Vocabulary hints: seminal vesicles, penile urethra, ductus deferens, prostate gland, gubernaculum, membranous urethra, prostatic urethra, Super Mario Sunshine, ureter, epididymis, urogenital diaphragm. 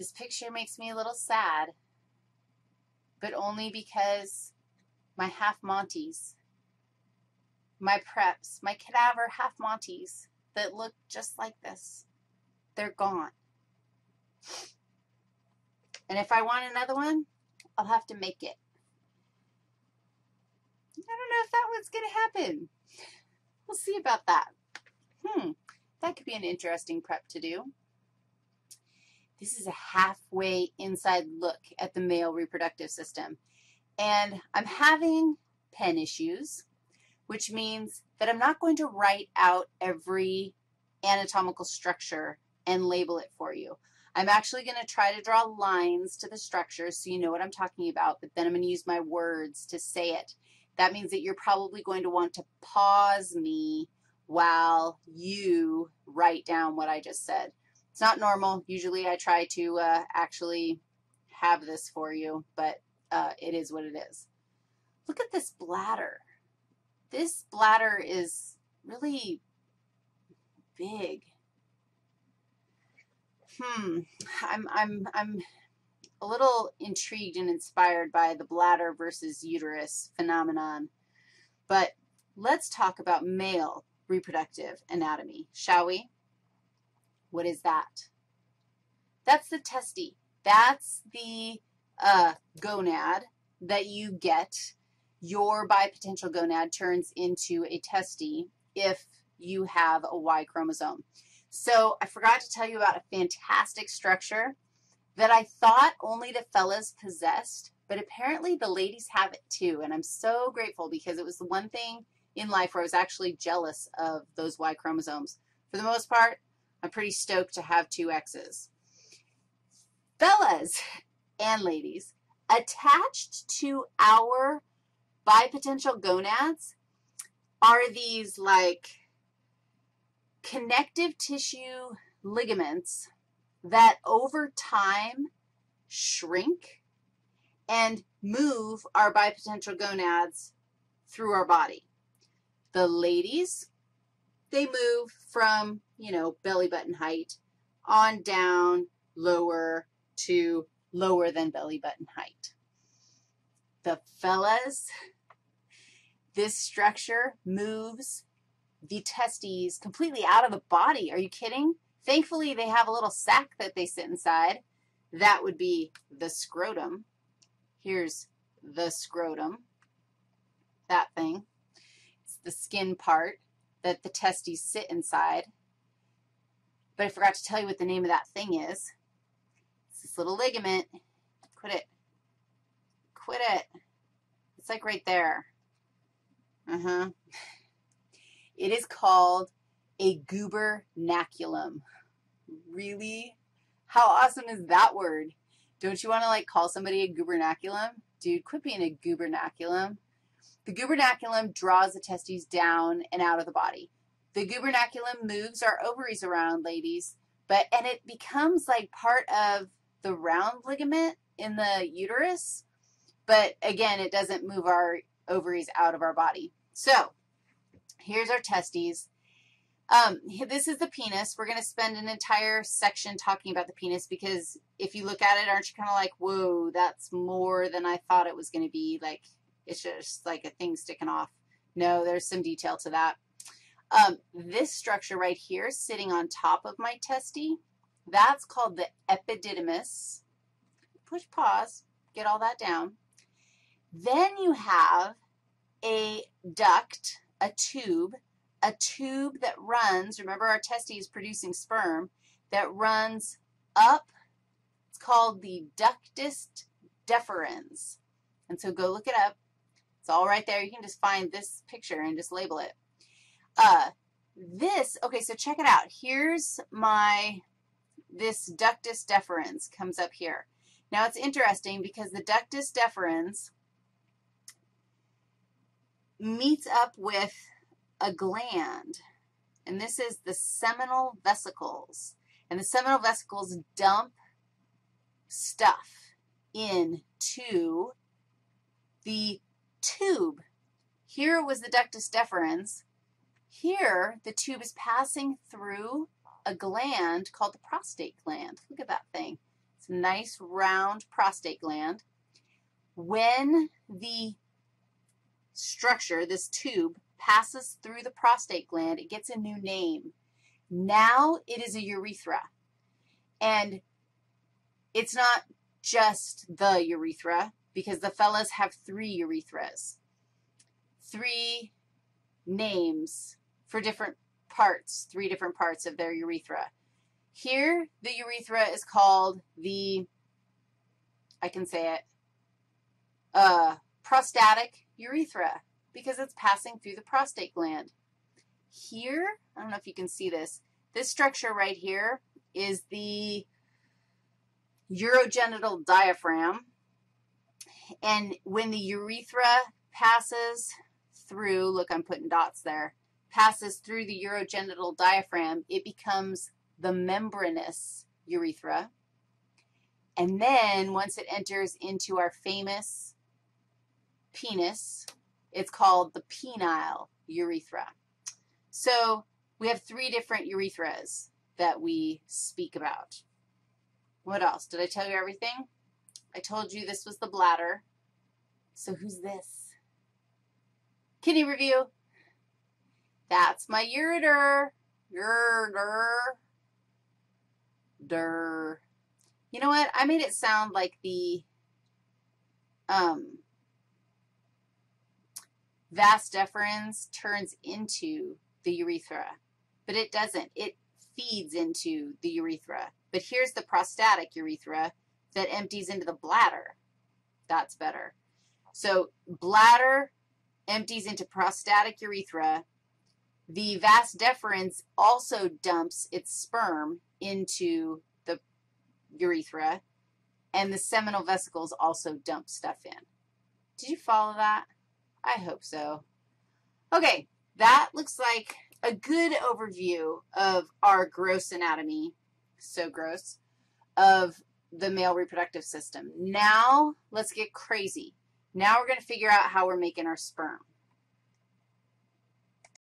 This picture makes me a little sad, but only because my half Monties, my preps, my cadaver half Monties that look just like this, they're gone. And if I want another one, I'll have to make it. I don't know if that one's going to happen. We'll see about that. That could be an interesting prep to do. This is a halfway inside look at the male reproductive system. And I'm having pen issues, which means that I'm not going to write out every anatomical structure and label it for you. I'm actually going to try to draw lines to the structures so you know what I'm talking about, but then I'm going to use my words to say it. That means that you're probably going to want to pause me while you write down what I just said. It's not normal. Usually I try to actually have this for you, but it is what it is. Look at this bladder. This bladder is really big. I'm a little intrigued and inspired by the bladder versus uterus phenomenon. But let's talk about male reproductive anatomy, shall we? What is that? That's the testy. That's the gonad that you get. Your bipotential gonad turns into a testy if you have a Y chromosome. So I forgot to tell you about a fantastic structure that I thought only the fellas possessed, but apparently the ladies have it too, and I'm so grateful because it was the one thing in life where I was actually jealous of those Y chromosomes. For the most part, I'm pretty stoked to have two X's. Fellas and ladies, attached to our bipotential gonads are these like connective tissue ligaments that over time shrink and move our bipotential gonads through our body. The ladies, they move from, you know, belly button height on down lower to lower than belly button height. The fellas, this structure moves the testes completely out of the body. Are you kidding? Thankfully, they have a little sac that they sit inside. That would be the scrotum. Here's the scrotum, that thing. It's the skin part that the testes sit inside. But I forgot to tell you what the name of that thing is. It's this little ligament. Quit it. Quit it. It's like right there. It is called a gubernaculum. Really? How awesome is that word? Don't you want to, like, call somebody a gubernaculum? Dude, quit being a gubernaculum. The gubernaculum draws the testes down and out of the body. The gubernaculum moves our ovaries around, ladies, and it becomes, like, part of the round ligament in the uterus, but, again, it doesn't move our ovaries out of our body. So, here's our testes. This is the penis. We're going to spend an entire section talking about the penis because if you look at it, aren't you kind of like, whoa, that's more than I thought it was going to be. Like, it's just like a thing sticking off. No, there's some detail to that. This structure right here sitting on top of my testy, that's called the epididymis. Push pause, get all that down. Then you have a duct, a tube that runs, remember our testes producing sperm, that runs up. It's called the ductus deferens. And so go look it up. It's all right there. You can just find this picture and just label it. Okay, so check it out. Here's this ductus deferens comes up here. Now it's interesting because the ductus deferens meets up with a gland, and this is the seminal vesicles, and the seminal vesicles dump stuff into the tube. Here was the ductus deferens. Here, the tube is passing through a gland called the prostate gland. Look at that thing. It's nice round prostate gland. When the structure, this tube, passes through the prostate gland, it gets a new name. Now it is a urethra. And it's not just the urethra, because the fellas have three urethras, three names for different parts, three different parts of their urethra. Here, the urethra is called the, I can say it, prostatic urethra, because it's passing through the prostate gland. Here, I don't know if you can see this, this structure right here is the urogenital diaphragm, and when the urethra passes through, look, I'm putting dots there, passes through the urogenital diaphragm, it becomes the membranous urethra. And then once it enters into our famous penis, it's called the penile urethra. So we have three different urethras that we speak about. What else? Did I tell you everything? I told you this was the bladder. So who's this? Kidney review. That's my ureter. You know what? I made it sound like the vas deferens turns into the urethra, but it doesn't. It feeds into the urethra. But here's the prostatic urethra that empties into the bladder. That's better. So bladder empties into prostatic urethra. The vas deferens also dumps its sperm into the urethra, and the seminal vesicles also dump stuff in. Did you follow that? I hope so. Okay, that looks like a good overview of our gross anatomy, so gross, of the male reproductive system. Now let's get crazy. Now we're going to figure out how we're making our sperm.